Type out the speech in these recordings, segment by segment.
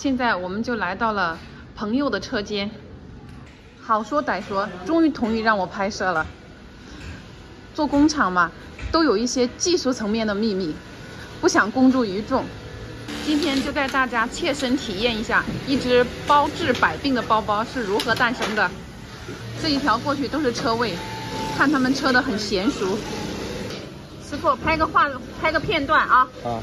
现在我们就来到了朋友的车间。好说歹说，终于同意让我拍摄了。做工厂嘛，都有一些技术层面的秘密，不想公诸于众。今天就带大家切身体验一下一只包治百病的包包是如何诞生的。这一条过去都是车位，看他们车的很娴熟。师傅，拍个片段啊！啊。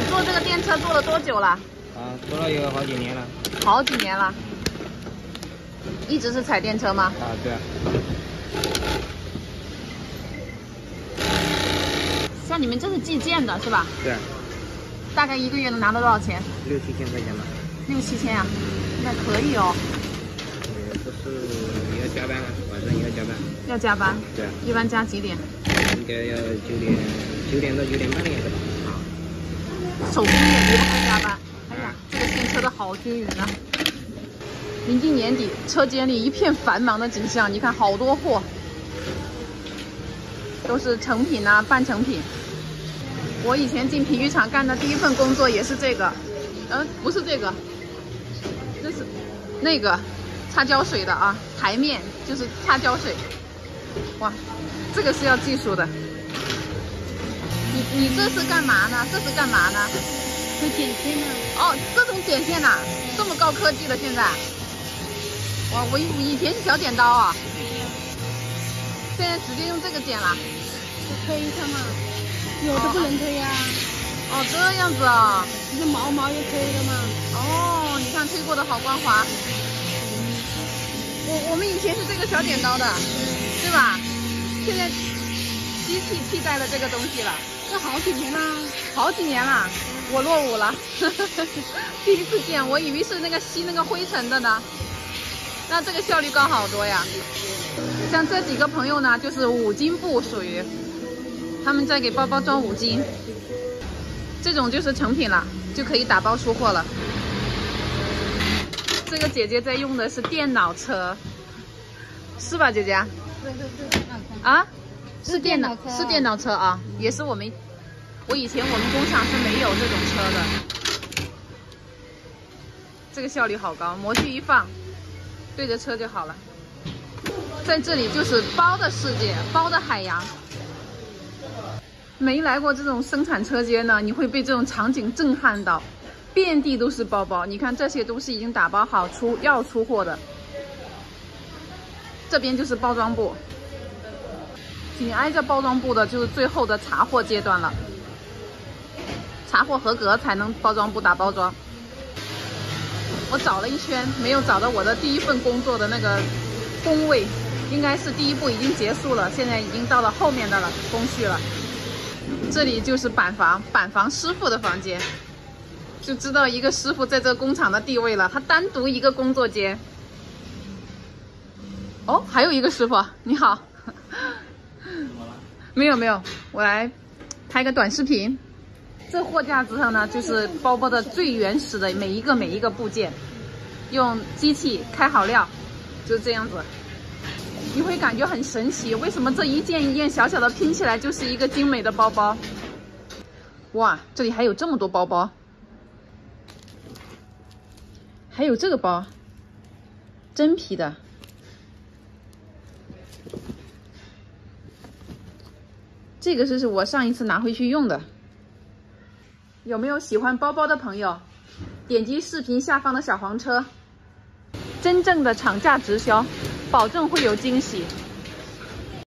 你做这个电车做了多久了？啊，做了有好几年了。好几年了，一直是踩电车吗？啊，对啊。像你们这是计件的是吧？对。大概一个月能拿到多少钱？6、7千块钱吧。6、7千啊，那可以哦。不是你要加班啊，晚上也要加班。要加班？对啊。一般加几点？应该要9点到9点半的样子吧。啊。手工也不太加班。哎呀，这个电车的好均匀啊！临近年底，车间里一片繁忙的景象，你看好多货。 都是成品啊，半成品。我以前进皮具厂干的第一份工作也是这个，不是这个，这是那个擦胶水的啊，台面就是擦胶水。哇，这个是要技术的。你这是干嘛呢？这是干嘛呢？做剪线呢。哦，这种剪线呐，这么高科技的现在。哇，我以前是小剪刀啊。 现在直接用这个剪了，推一下嘛，有的不能推呀、啊。哦，这样子啊、哦，这毛也推的嘛。哦，你看推过的好光滑。我们以前是这个小剪刀的，对吧？现在机器替代了这个东西了。这好几年啦，好几年啦，我落伍了，第一次见，我以为是那个吸那个灰尘的呢。 那这个效率高好多呀！像这几个朋友呢，就是五金部属于，他们在给包包装五金，这种就是成品了，就可以打包出货了。这个姐姐在用的是电脑车，是吧，姐姐？对，啊，是电脑车，是电脑车啊，也是我以前我们工厂是没有这种车的，这个效率好高，模具一放。 对着车就好了，在这里就是包的世界，包的海洋。没来过这种生产车间呢，你会被这种场景震撼到，遍地都是包包。你看这些都是已经打包好要出货的。这边就是包装部，紧挨着包装部的就是最后的查货阶段了，查货合格才能包装部打包装。 我找了一圈，没有找到我的第一份工作的那个工位，应该是第一步已经结束了，现在已经到了后面的了工序了。这里就是板房，板房师傅的房间，就知道一个师傅在这工厂的地位了。他单独一个工作间。哦，还有一个师傅，你好。没有，我来拍个短视频。 这货架子上呢，就是包包的最原始的每一个部件，用机器开好料，就这样子。你会感觉很神奇，为什么这一件一件小小的拼起来就是一个精美的包包？哇，这里还有这么多包包，还有这个包，真皮的。 这个是我上一次拿回去用的。 有没有喜欢包包的朋友，点击视频下方的小黄车。真正的厂家直销，保证会有惊喜。